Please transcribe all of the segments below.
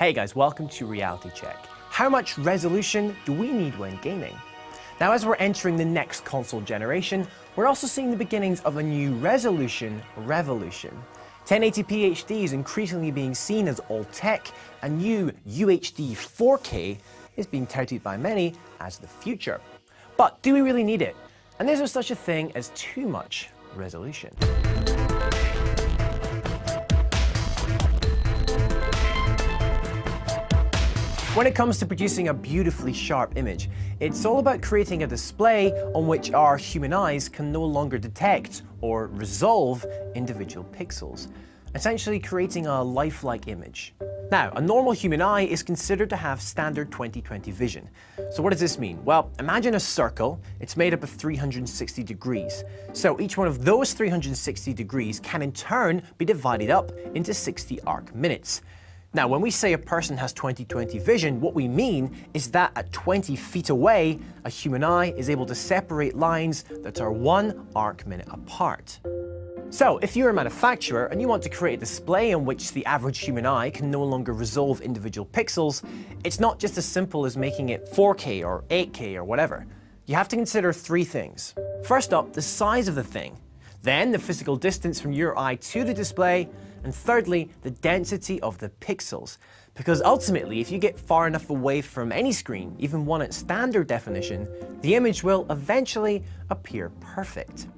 Hey guys, welcome to Reality Check. How much resolution do we need when gaming? Now, as we're entering the next console generation, we're also seeing the beginnings of a new resolution revolution. 1080p HD is increasingly being seen as old tech, and new UHD 4K is being touted by many as the future. But do we really need it? And is there such a thing as too much resolution? When it comes to producing a beautifully sharp image, it's all about creating a display on which our human eyes can no longer detect or resolve individual pixels, essentially creating a lifelike image. Now, a normal human eye is considered to have standard 20/20 vision. So what does this mean? Well, imagine a circle. It's made up of 360 degrees. So each one of those 360 degrees can in turn be divided up into 60 arc minutes. Now, when we say a person has 20/20 vision, what we mean is that at 20 feet away, a human eye is able to separate lines that are one arc minute apart. So, if you're a manufacturer and you want to create a display on which the average human eye can no longer resolve individual pixels, it's not just as simple as making it 4K or 8K or whatever. You have to consider three things. First up, the size of the thing. Then the physical distance from your eye to the display, and thirdly, the density of the pixels. Because ultimately, if you get far enough away from any screen, even one at standard definition, the image will eventually appear perfect.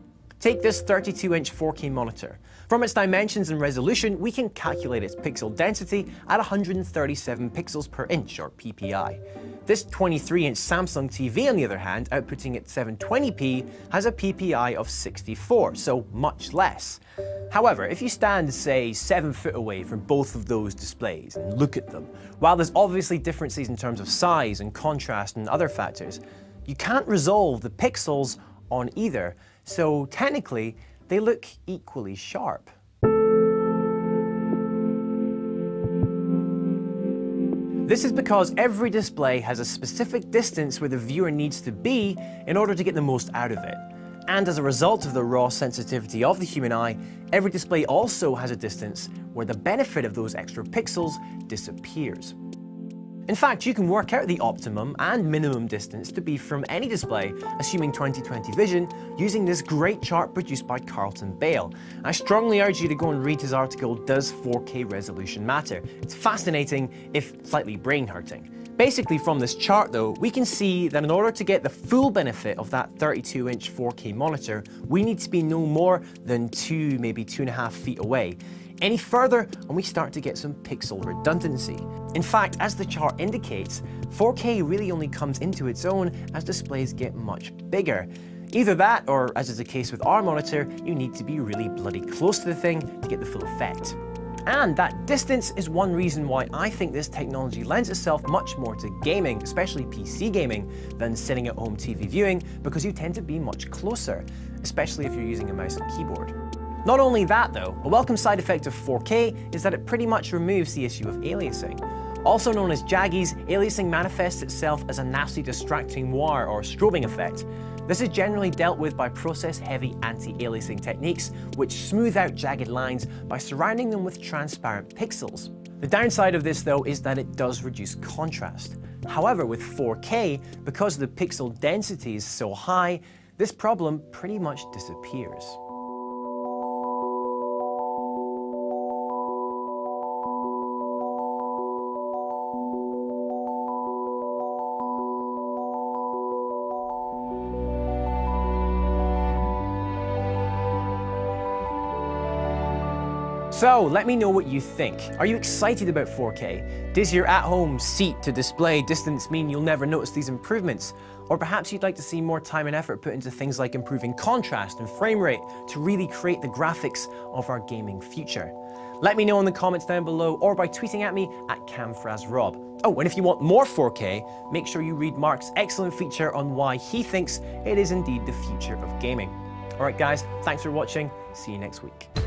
Take this 32-inch 4K monitor. From its dimensions and resolution, we can calculate its pixel density at 137 pixels per inch, or ppi. This 23-inch Samsung TV, on the other hand, outputting at 720p, has a ppi of 64, so much less. However, if you stand, say, 7 feet away from both of those displays and look at them, while there's obviously differences in terms of size and contrast and other factors, you can't resolve the pixels on either, so technically, they look equally sharp. This is because every display has a specific distance where the viewer needs to be in order to get the most out of it. And as a result of the raw sensitivity of the human eye, every display also has a distance where the benefit of those extra pixels disappears. In fact, you can work out the optimum and minimum distance to be from any display, assuming 20/20 vision, using this great chart produced by Carlton Bale. I strongly urge you to go and read his article, Does 4K Resolution Matter? It's fascinating, if slightly brain-hurting. Basically, from this chart though, we can see that in order to get the full benefit of that 32-inch 4K monitor, we need to be no more than 2, maybe 2.5 feet away. Any further, and we start to get some pixel redundancy. In fact, as the chart indicates, 4K really only comes into its own as displays get much bigger. Either that, or as is the case with our monitor, you need to be really bloody close to the thing to get the full effect. And that distance is one reason why I think this technology lends itself much more to gaming, especially PC gaming, than sitting at home TV viewing, because you tend to be much closer, especially if you're using a mouse and keyboard. Not only that though, a welcome side effect of 4K is that it pretty much removes the issue of aliasing. Also known as jaggies, aliasing manifests itself as a nasty distracting noir or strobing effect. This is generally dealt with by process-heavy anti-aliasing techniques, which smooth out jagged lines by surrounding them with transparent pixels. The downside of this though is that it does reduce contrast. However, with 4K, because the pixel density is so high, this problem pretty much disappears. So, let me know what you think. Are you excited about 4K? Does your at-home seat-to-display distance mean you'll never notice these improvements? Or perhaps you'd like to see more time and effort put into things like improving contrast and frame rate to really create the graphics of our gaming future? Let me know in the comments down below or by tweeting at me at camfrasrob. Oh, and if you want more 4K, make sure you read Mark's excellent feature on why he thinks it is indeed the future of gaming. Alright guys, thanks for watching. See you next week.